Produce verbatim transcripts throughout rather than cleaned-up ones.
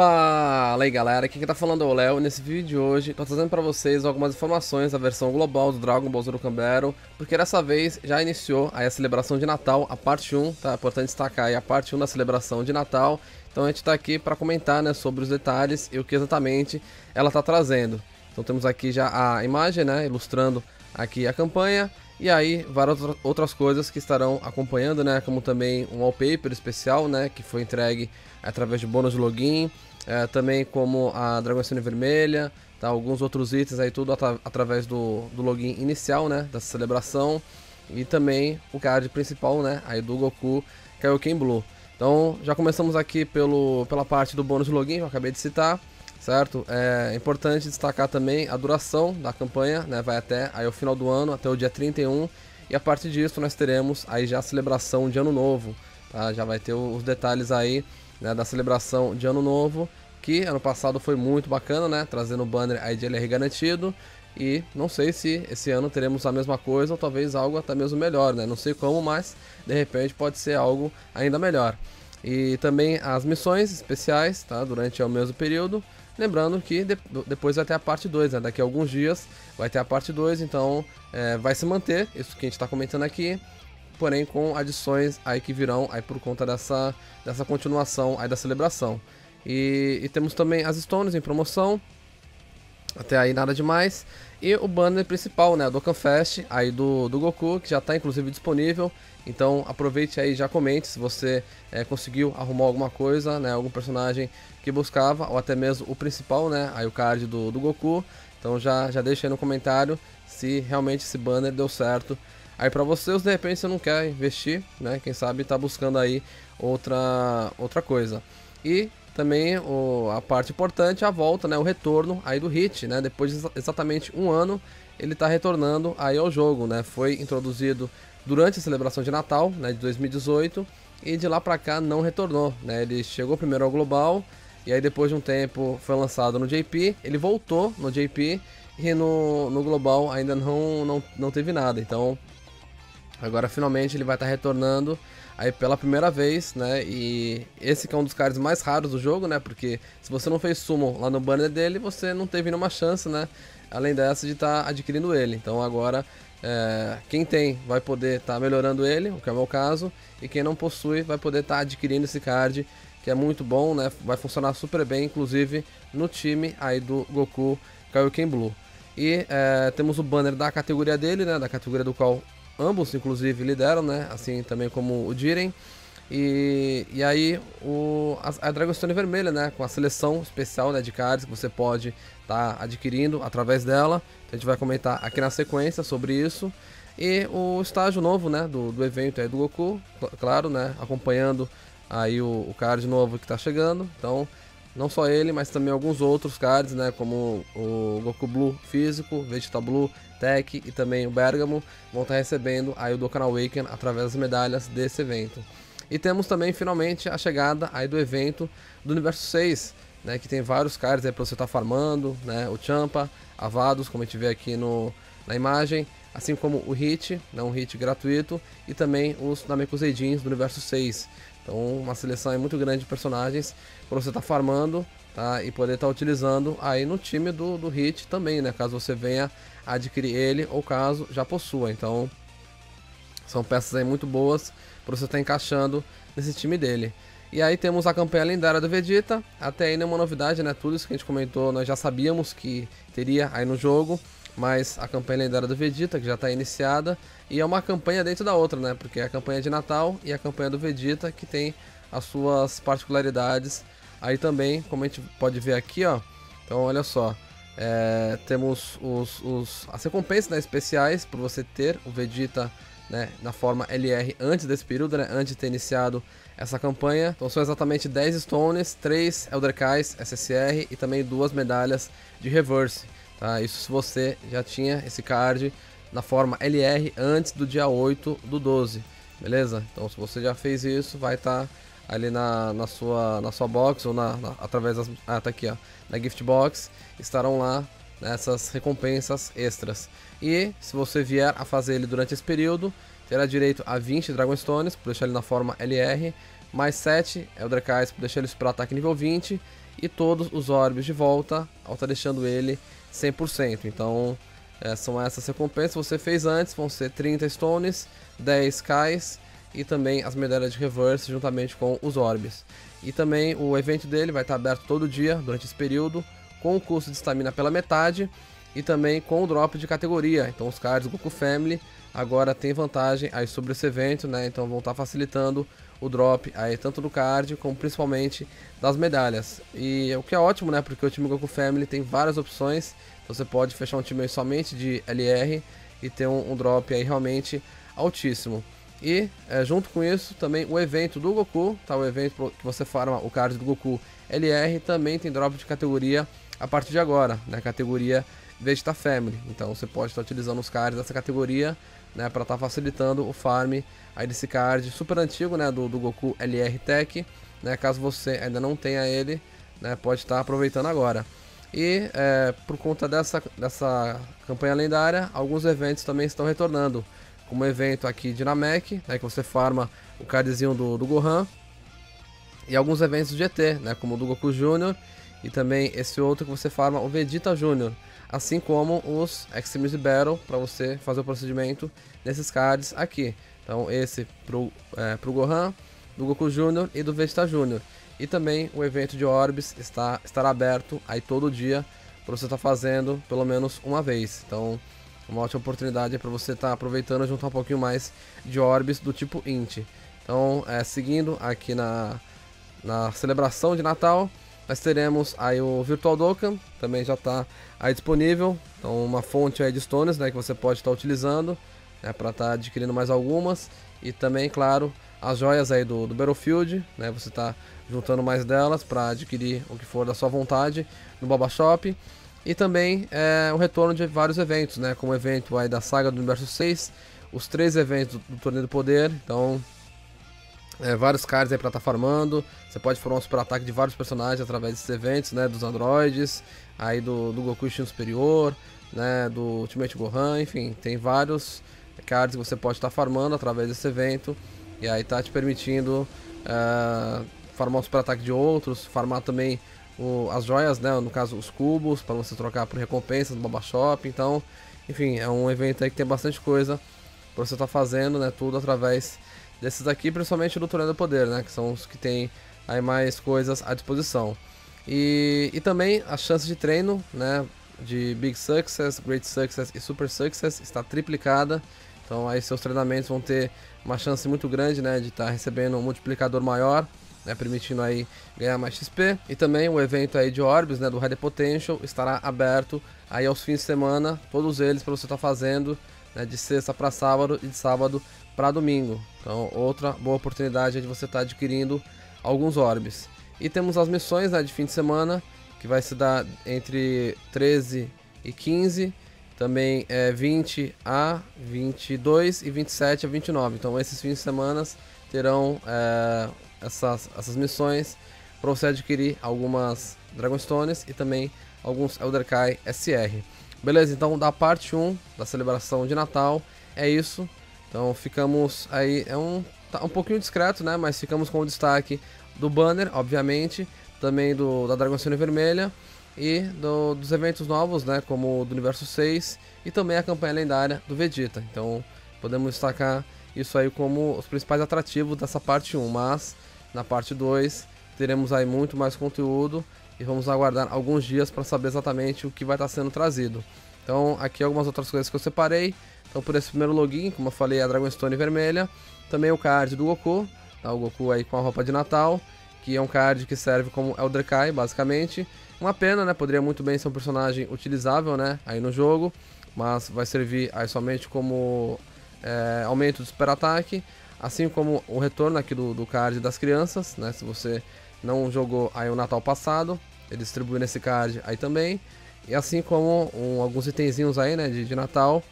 Fala aí galera, aqui quem tá falando é o Léo. Nesse vídeo de hoje tô trazendo pra vocês algumas informações da versão global do Dragon Ball Zulcan Battle, porque dessa vez já iniciou aí a celebração de Natal, a parte um, tá? É importante destacar aí a parte um da celebração de Natal. Então a gente tá aqui pra comentar, né, sobre os detalhes e o que exatamente ela tá trazendo. Então temos aqui já a imagem, né, ilustrando aqui a campanha. E aí, várias outras coisas que estarão acompanhando, né? Como também um wallpaper especial, né? Que foi entregue através de bônus de login. É, também como a Dragoncinha Vermelha, tá? Alguns outros itens aí, tudo atra através do, do login inicial, né? Da celebração. E também o card principal, né? Aí do Goku Kaioken Blue. Então, já começamos aqui pelo, pela parte do bônus de login, que eu acabei de citar, certo? É importante destacar também a duração da campanha, né? Vai até aí o final do ano, até o dia trinta e um, e a partir disso nós teremos aí já a celebração de Ano Novo, tá? Já vai ter os detalhes aí, né, da celebração de Ano Novo, que ano passado foi muito bacana, né? Trazendo o banner aí de L R garantido, e não sei se esse ano teremos a mesma coisa, ou talvez algo até mesmo melhor, né? Não sei como, mas de repente pode ser algo ainda melhor. E também as missões especiais, tá? Durante o mesmo período. Lembrando que de, depois vai ter a parte dois, né? Daqui a alguns dias vai ter a parte dois, então é, vai se manter isso que a gente está comentando aqui, porém com adições aí que virão aí por conta dessa, dessa continuação aí da celebração. E, e temos também as stones em promoção, até aí nada demais. E o banner principal, né, Dokkan Fest, aí do, do Goku, que já está inclusive disponível. Então aproveite aí e já comente se você é, conseguiu arrumar alguma coisa, né, algum personagem que buscava, ou até mesmo o principal, né, aí o card do, do Goku. Então já, já deixa aí no comentário se realmente esse banner deu certo aí pra você, ou de repente você não quer investir, né, quem sabe tá buscando aí outra, outra coisa. E também o, a parte importante é a volta, né, o retorno aí do Hit, né, depois de exatamente um ano ele está retornando aí ao jogo, né, foi introduzido durante a celebração de Natal, né, de dois mil e dezoito, e de lá pra cá não retornou, né, ele chegou primeiro ao global, e aí depois de um tempo foi lançado no J P, ele voltou no J P, e no, no global ainda não, não, não teve nada, então agora finalmente ele vai estar tá retornando aí pela primeira vez, né, e esse que é um dos cards mais raros do jogo, né, porque se você não fez sumo lá no banner dele, você não teve nenhuma chance, né, além dessa de estar tá adquirindo ele. Então agora, é, quem tem vai poder estar tá melhorando ele, o que é o meu caso, e quem não possui vai poder estar tá adquirindo esse card, que é muito bom, né, vai funcionar super bem, inclusive no time aí do Goku Kaioken Blue. E é, temos o banner da categoria dele, né, da categoria do qual ambos, inclusive, lideram, né? Assim também como o Jiren. E, e aí, o, a, a Dragonstone Vermelha, né? Com a seleção especial, né, de cards que você pode estar tá adquirindo através dela. Então, a gente vai comentar aqui na sequência sobre isso. E o estágio novo, né? Do, do evento aí do Goku, claro, né? Acompanhando aí o, o card novo que tá chegando. Então, não só ele, mas também alguns outros cards, né? Como o Goku Blue físico, Vegeta Blue, Tech e também o Bergamo vão estar recebendo aí o Dokkan Awaken através das medalhas desse evento. E temos também finalmente a chegada aí do evento do universo seis, né, que tem vários cards aí para você estar tá farmando, né, o Champa, a Vados, como a gente vê aqui no, na imagem, assim como o Hit, né, um Hit gratuito, e também os Namekuseijins do universo seis. Então uma seleção aí muito grande de personagens para você estar tá farmando, tá, e poder estar tá utilizando aí no time do, do Hit também, né, caso você venha adquirir ele, ou caso já possua. Então são peças aí muito boas para você estar tá encaixando nesse time dele. E aí temos a campanha lendária do Vegeta, até aí nenhuma novidade, né, tudo isso que a gente comentou nós já sabíamos que teria aí no jogo, mas a campanha lendária do Vegeta que já está iniciada, e é uma campanha dentro da outra, né, porque é a campanha de Natal e a campanha do Vegeta que tem as suas particularidades aí também, como a gente pode ver aqui, ó. Então olha só, É, temos os, os, as recompensas, né, especiais por você ter o Vegeta, né, na forma L R antes desse período, né, antes de ter iniciado essa campanha. Então são exatamente dez Stones, três Elderkais S S R e também duas medalhas de Reverse. Tá? Isso se você já tinha esse card na forma L R antes do dia oito do doze, beleza? Então se você já fez isso, vai estar tá ali na, na, sua, na sua box, ou na, na, através das... Ah, tá aqui, ó. Na Gift Box estarão lá, né, essas recompensas extras. E se você vier a fazer ele durante esse período, terá direito a vinte Dragon Stones, por deixar ele na forma L R, mais sete Elderkais, por deixar eles para ataque nível vinte, e todos os orbes de volta, ao estar deixando ele cem por cento. Então é, são essas recompensas que você fez antes, vão ser trinta stones, dez kais e também as medalhas de reverse juntamente com os orbes. E também o evento dele vai estar aberto todo dia durante esse período, com o custo de estamina pela metade e também com o drop de categoria. Então os cards Goku Family agora tem vantagem aí sobre esse evento, né? Então vão estar facilitando o drop aí tanto do card como principalmente das medalhas. E o que é ótimo, né? Porque o time Goku Family tem várias opções. Você pode fechar um time aí somente de L R e ter um, um drop aí realmente altíssimo. E é, junto com isso também o evento do Goku, tá? O evento que você farma o card do Goku L R também tem drop de categoria a partir de agora, na né? Categoria Vegeta Family. Então você pode estar utilizando os cards dessa categoria, né, para estar facilitando o farm aí desse card super antigo, né, do, do Goku L R Tech, né? Caso você ainda não tenha ele, né, pode estar aproveitando agora. E é, por conta dessa, dessa campanha lendária, alguns eventos também estão retornando, como o evento aqui de Dinamec, né, que você farma o cardzinho do, do Gohan, e alguns eventos do G T, né, como o do Goku Júnior, e também esse outro que você farma o Vegeta Júnior, assim como os Extreme Battle, para você fazer o procedimento desses cards aqui. Então esse pro, é, pro Gohan, do Goku Júnior e do Vegeta Júnior. E também o evento de Orbs está, estará aberto aí todo dia, para você estar fazendo pelo menos uma vez. Então uma ótima oportunidade é para você estar tá aproveitando e juntar um pouquinho mais de orbes do tipo int. Então, é, seguindo aqui na, na celebração de Natal, nós teremos aí o Virtual Dokkan, também já está aí disponível. Então, uma fonte aí de stones, né, que você pode estar tá utilizando, né, para estar tá adquirindo mais algumas. E também, claro, as joias aí do, do Battlefield, né, você está juntando mais delas para adquirir o que for da sua vontade no Baba Shop. E também é, o retorno de vários eventos, né? Como o evento aí da saga do Universo seis, os três eventos do, do Torneio do Poder. Então, é, vários cards aí pra estar tá farmando. Você pode formar um super ataque de vários personagens através desses eventos, né? Dos androides, aí do, do Goku Shin Superior, né? Do Ultimate Gohan, enfim. Tem vários cards que você pode estar tá farmando através desse evento. E aí tá te permitindo é, farmar um super ataque de outros, farmar também O, as joias, né, no caso os cubos, para você trocar por recompensas no Baba Shop. Então, enfim, é um evento aí que tem bastante coisa para você estar tá fazendo, né, tudo através desses aqui, principalmente do Torneio do Poder, né, que são os que tem aí mais coisas à disposição. E, e também a chance de treino, né, de Big Success, Great Success e Super Success está triplicada. Então aí seus treinamentos vão ter uma chance muito grande, né, de estar tá recebendo um multiplicador maior, né, permitindo aí ganhar mais X P. E também o evento aí de Orbs, né, do High Potential estará aberto aí aos fins de semana, todos eles para você estar tá fazendo, né, de sexta para sábado e de sábado para domingo. Então outra boa oportunidade é de você estar tá adquirindo alguns Orbs. E temos as missões, né, de fim de semana, que vai se dar entre treze e quinze, também é, vinte a vinte e dois e vinte e sete a vinte e nove. Então esses fins de semana terão é, Essas, essas missões para você adquirir algumas Dragon Stones e também alguns Elder Kai S R. Beleza, então da parte um da celebração de Natal é isso. Então ficamos aí, é um, tá um pouquinho discreto, né, mas ficamos com o destaque do banner, obviamente, também do, da Dragon Stone Vermelha e do, dos eventos novos, né, como o do Universo seis e também a campanha lendária do Vegeta. Então podemos destacar isso aí como os principais atrativos dessa parte um, mas na parte dois teremos aí muito mais conteúdo e vamos aguardar alguns dias para saber exatamente o que vai estar sendo trazido. Então aqui algumas outras coisas que eu separei. Então por esse primeiro login, como eu falei, a Dragon Stone vermelha, também o card do Goku, tá? O Goku aí com a roupa de Natal, que é um card que serve como Elder Kai basicamente. Uma pena, né? Poderia muito bem ser um personagem utilizável, né, aí no jogo, mas vai servir aí somente como é, aumento do super ataque, assim como o retorno aqui do, do card das crianças, né? Se você não jogou aí o Natal passado, ele distribui nesse card aí também. E assim como um, alguns itenzinhos aí, né, de, de Natal,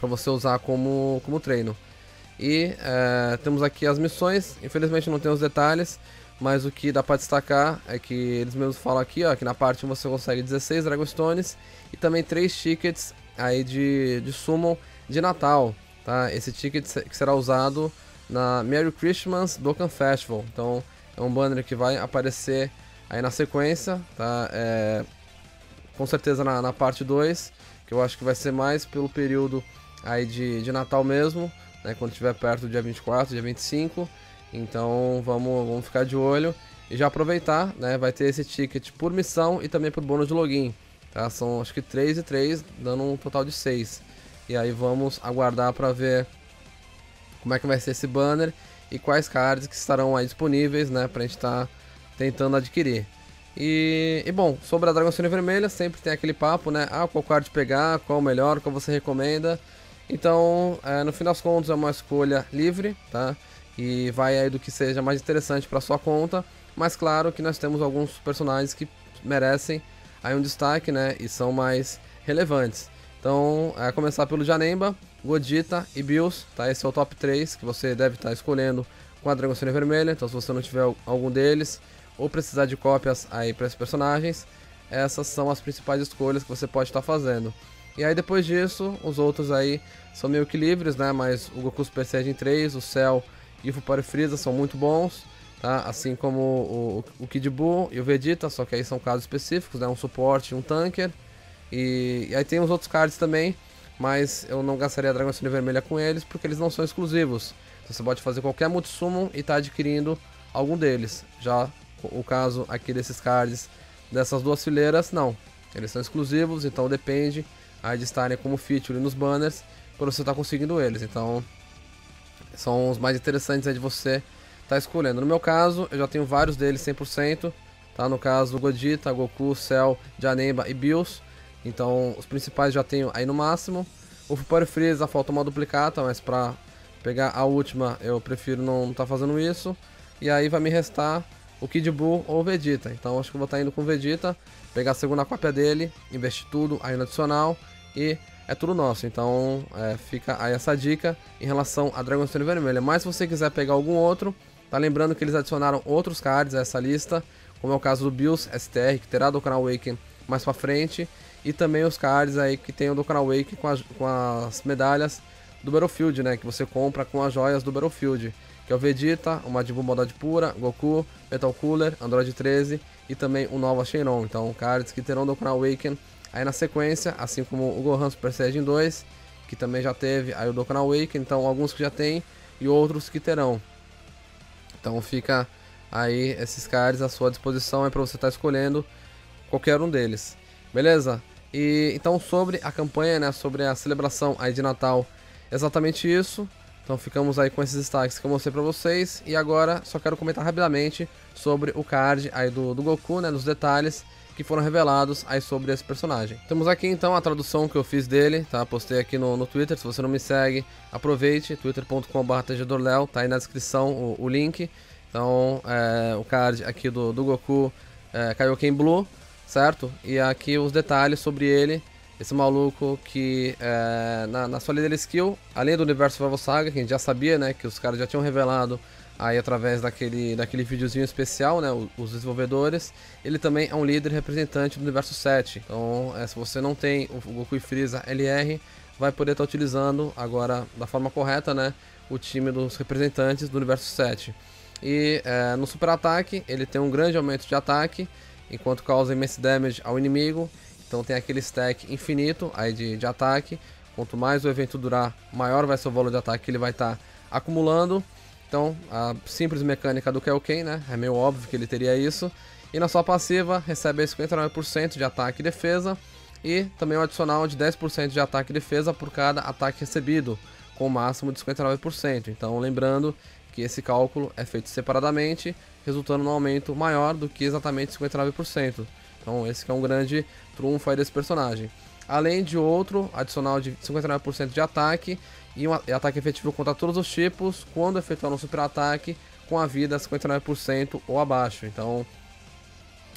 para você usar como, como treino. E é, temos aqui as missões. Infelizmente não tem os detalhes, mas o que dá para destacar é que eles mesmos falam aqui, ó, que na parte você consegue dezesseis Dragon Stones e também três tickets aí de, de Summon de Natal, tá? Esse ticket que será usado na Merry Christmas Dokkan Festival. Então é um banner que vai aparecer Aí na sequência, tá? É, com certeza na, na parte dois, que eu acho que vai ser mais pelo período aí de, de Natal mesmo, né? Quando estiver perto do dia vinte e quatro, dia vinte e cinco. Então vamos, vamos ficar de olho e já aproveitar, né? Vai ter esse ticket por missão e também por bônus de login, tá? São acho que três e três, dando um total de seis. E aí vamos aguardar para ver como é que vai ser esse banner e quais cards que estarão aí disponíveis, né? Pra gente estar tá tentando adquirir. E, e bom, sobre a Dragon Stone Vermelha, sempre tem aquele papo, né? Ah, qual card pegar, qual o melhor, qual você recomenda. Então, é, no fim das contas é uma escolha livre, tá? E vai aí do que seja mais interessante para sua conta, mas claro que nós temos alguns personagens que merecem aí um destaque, né? E são mais relevantes. Então, é começar pelo Janemba, Godita e Bills, tá? Esse é o top três que você deve estar escolhendo com a Dragon Stone Vermelha. Então, se você não tiver algum deles ou precisar de cópias aí para esses personagens, essas são as principais escolhas que você pode estar fazendo. E aí depois disso, os outros aí são meio que livres, né? Mas o Goku Supersaiyajin três, o Cell e o Fupore Freeza são muito bons, tá? Assim como o, o, o Kid Buu e o Vegeta, só que aí são casos específicos, né? Um suporte, um tanker. E, e aí tem os outros cards também, mas eu não gastaria a Dragon Stone Vermelha com eles, porque eles não são exclusivos. Então você pode fazer qualquer Multisummon e tá adquirindo algum deles. Já o caso aqui desses cards, dessas duas fileiras, não. Eles são exclusivos, então depende aí de estarem como feature nos banners para você estar tá conseguindo eles. Então são os mais interessantes aí de você estar tá escolhendo. No meu caso, eu já tenho vários deles cem por cento, tá? No caso, Godita, Goku, Cell, Janemba e Bills. Então os principais já tenho aí no máximo. O Fupore Freeza falta uma duplicata, mas para pegar a última eu prefiro não estar tá fazendo isso. E aí vai me restar o Kid Buu ou o Vegeta. Então acho que eu vou estar indo com o Vegeta, pegar a segunda cópia dele, investir tudo aí no adicional e é tudo nosso. Então é, fica aí essa dica em relação a Dragon Stone Vermelha. Mas se você quiser pegar algum outro, tá lembrando que eles adicionaram outros cards a essa lista, como é o caso do Bills S T R, que terá do canal Awaken mais pra frente, e também os cards aí que tem o Dokkan Awaken com, com as medalhas do Battlefield, né? Que você compra com as joias do Battlefield, que é o Vegeta, o Madibu Maldade Pura, Goku, Metal Cooler, Android treze e também o Nova Shenron. Então cards que terão do Dokkan Awaken aí na sequência, assim como o Gohan Super Saiyajin dois, que também já teve aí o Dokkan Awaken. Então alguns que já tem e outros que terão. Então fica aí esses cards à sua disposição aí para você estar tá escolhendo qualquer um deles, beleza? E então sobre a campanha, né, sobre a celebração aí de Natal, exatamente isso. Então ficamos aí com esses destaques que eu mostrei pra vocês. E agora só quero comentar rapidamente sobre o card aí do, do Goku, né, nos detalhes que foram revelados aí sobre esse personagem. Temos aqui então a tradução que eu fiz dele, tá? Postei aqui no, no Twitter, se você não me segue, aproveite, twitter ponto com barra T G Dor Léo, tá aí na descrição o, o link. Então é, o card aqui do, do Goku é, Kaioken Blue, certo? E aqui os detalhes sobre ele. Esse maluco que é, na, na sua líder skill, além do universo Survival Saga, que a gente já sabia, né, que os caras já tinham revelado aí através daquele, daquele videozinho especial, né, os, os desenvolvedores, ele também é um líder representante do universo sete. Então é, se você não tem o Goku e Freeza L R, vai poder estar tá utilizando agora da forma correta, né, o time dos representantes do universo sete. E é, no super ataque, ele tem um grande aumento de ataque, enquanto causa imense damage ao inimigo. Então tem aquele stack infinito aí de, de ataque. Quanto mais o evento durar, maior vai ser o valor de ataque que ele vai estar tá acumulando. Então a simples mecânica do Kaioken, né? É meio óbvio que ele teria isso. E na sua passiva recebe cinquenta e nove por cento de ataque e defesa. E também um adicional de dez por cento de ataque e defesa por cada ataque recebido, com o máximo de cinquenta e nove por cento. Então lembrando que esse cálculo é feito separadamente, resultando num aumento maior do que exatamente cinquenta e nove por cento. Então esse que é um grande trunfo aí desse personagem. Além de outro adicional de cinquenta e nove por cento de ataque e um ataque efetivo contra todos os tipos quando efetuar um super ataque com a vida cinquenta e nove por cento ou abaixo. Então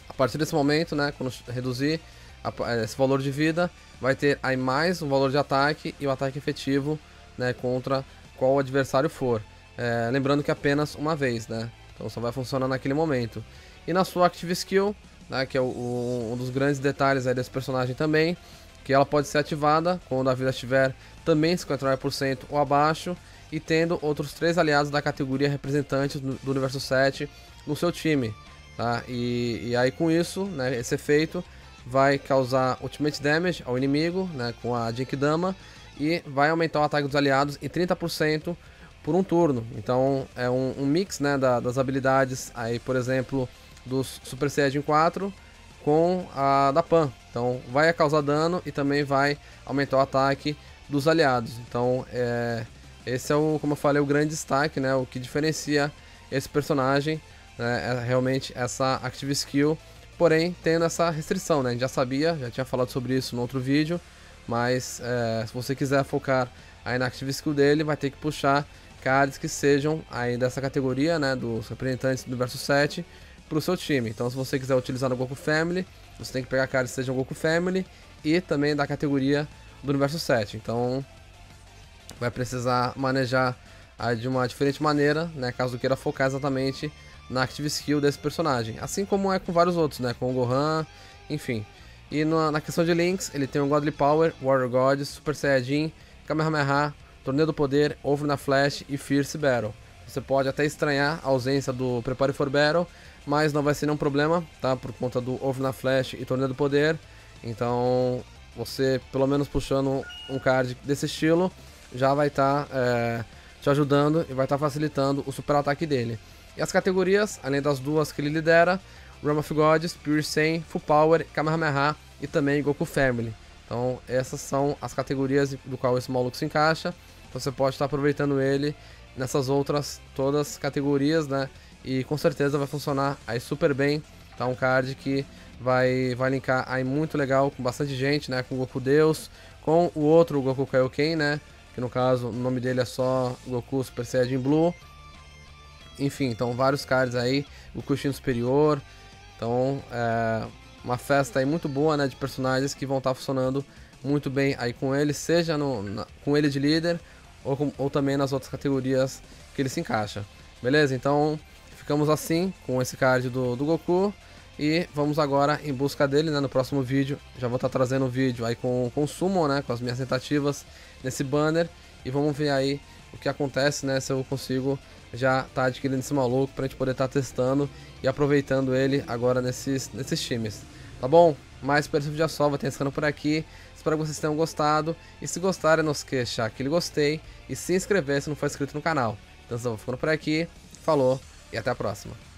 a partir desse momento, né, quando reduzir a, esse valor de vida, vai ter aí mais o valor de ataque e o ataque efetivo, né, contra qual adversário for. É, lembrando que apenas uma vez, né? Então só vai funcionar naquele momento. E na sua Active Skill, né, que é o, o, um dos grandes detalhes aí desse personagem também, que ela pode ser ativada quando a vida estiver também cinquenta e nove por cento ou abaixo e tendo outros três aliados da categoria representantes do, do universo sete no seu time. Tá? E, e aí com isso, né, esse efeito vai causar Ultimate Damage ao inimigo, né, com a Genkidama, e vai aumentar o ataque dos aliados em trinta por cento por um turno. Então é um, um mix, né, da, das habilidades, aí, por exemplo, do Super Saiyajin quatro com a da Pan. Então vai causar dano e também vai aumentar o ataque dos aliados. Então é, esse é o, como eu falei, o grande destaque, né, o que diferencia esse personagem, né, é realmente essa Active Skill, porém tendo essa restrição, né, a gente já sabia, já tinha falado sobre isso no outro vídeo, mas é, se você quiser focar aí na Active Skill dele, vai ter que puxar cards que sejam aí dessa categoria, né, dos representantes do verso sete para o seu time. Então se você quiser utilizar no Goku Family, você tem que pegar cards que sejam Goku Family e também da categoria do universo sete, então vai precisar manejar aí de uma diferente maneira, né, caso queira focar exatamente na Active Skill desse personagem, assim como é com vários outros, né, com o Gohan, enfim. E na, na questão de links, ele tem o Godly Power, Warrior God, Super Saiyajin, Kamehameha, Torneio do Poder, Over na Flash e Fierce Battle. Você pode até estranhar a ausência do Prepare for Battle, mas não vai ser nenhum problema, tá, por conta do Over na Flash e Torneio do Poder. Então você, pelo menos puxando um card desse estilo, já vai estar tá, é, te ajudando e vai estar tá facilitando o super ataque dele. E as categorias, além das duas que ele lidera, Realm of Gods, Pure Saiyan, Full Power, Kamehameha e também Goku Family. Então essas são as categorias do qual esse maluco se encaixa. Então você pode estar aproveitando ele nessas outras todas as categorias, né? E com certeza vai funcionar aí super bem. Tá, um card que vai, vai linkar aí muito legal com bastante gente, né? Com o Goku Deus, com o outro Goku Kaioken, né? Que no caso o nome dele é só Goku Super Saiyajin Blue. Enfim, então vários cards aí, Goku Shin Superior. Então é uma festa aí muito boa, né, de personagens que vão estar tá funcionando muito bem aí com ele, seja no, na, com ele de líder ou, com, ou também nas outras categorias que ele se encaixa. Beleza? Então ficamos assim com esse card do, do Goku e vamos agora em busca dele, né, no próximo vídeo. Já vou estar tá trazendo um vídeo aí com o Summon, né, com as minhas tentativas nesse banner, e vamos ver aí o que acontece, né, se eu consigo já tá adquirindo esse maluco pra gente poder estar tá testando e aproveitando ele agora nesses, nesses times, tá bom? Mas por esse vídeo é só, vou estar por aqui, espero que vocês tenham gostado, e se gostarem não se esqueça de deixar aquele gostei e se inscrever se não for inscrito no canal. Então eu vou ficando por aqui, falou e até a próxima.